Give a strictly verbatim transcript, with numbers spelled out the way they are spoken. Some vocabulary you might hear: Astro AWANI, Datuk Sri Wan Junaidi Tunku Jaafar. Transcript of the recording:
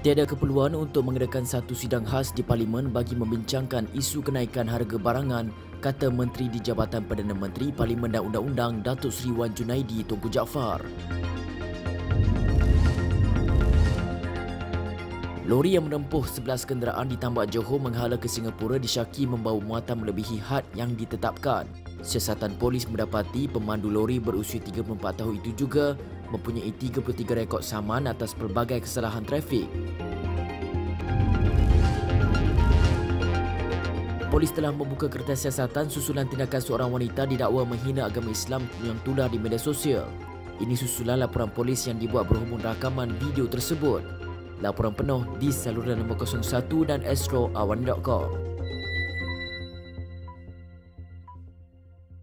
Tiada keperluan untuk mengadakan satu sidang khas di Parlimen bagi membincangkan isu kenaikan harga barangan, kata Menteri di Jabatan Perdana Menteri Parlimen dan Undang-Undang Datuk Sri Wan Junaidi Tunku Jaafar. Lori yang menempuh sebelas kenderaan di Tambak Johor menghala ke Singapura disyaki membawa muatan melebihi had yang ditetapkan. Siasatan polis mendapati pemandu lori berusia tiga puluh empat tahun itu juga mempunyai tiga puluh tiga rekod saman atas pelbagai kesalahan trafik. Polis telah membuka kertas siasatan susulan tindakan seorang wanita didakwa menghina agama Islam yang tular di media sosial. Ini susulan laporan polis yang dibuat berhubung rakaman video tersebut. Laporan penuh di saluran nombor kosong satu dan astro awani dot com.